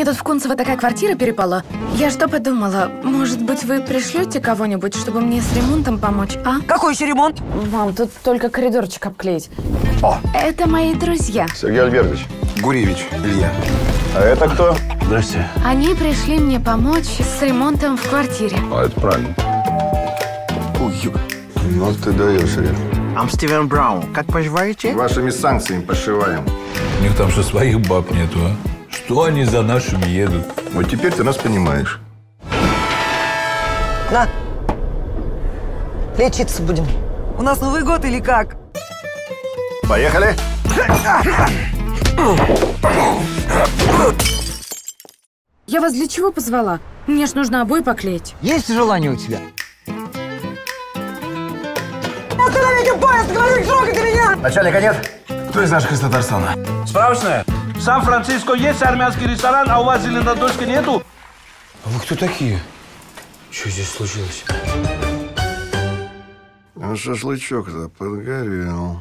Мне тут в Кунцево такая квартира перепала. Я что подумала, может быть, вы пришлете кого-нибудь, чтобы мне с ремонтом помочь, а? Какой еще ремонт? Мам, тут только коридорчик обклеить. О! Это мои друзья. Сергей Альбердович. Гуревич, Илья. А это кто? Здрасте. Они пришли мне помочь с ремонтом в квартире. А, это правильно. Ой, ну ты даешь, Илья. I'm Стивен Браун. Как поживаете? Вашими санкциями пошиваем. У них там же своих баб нету, а? Что они за нашими едут? Вот теперь ты нас понимаешь. На. Лечиться будем. У нас Новый год или как? Поехали. Я вас для чего позвала? Мне ж нужно обои поклеить. Есть желание у тебя? Остановите поезд! Говорю, трогайте меня! Начальника нет? Кто из наших из Татарстана? Справочная. В Сан-Франциско есть армянский ресторан, а у вас в Зеленодольске нету? А вы кто такие? Что здесь случилось? Шашлычок-то подгорел.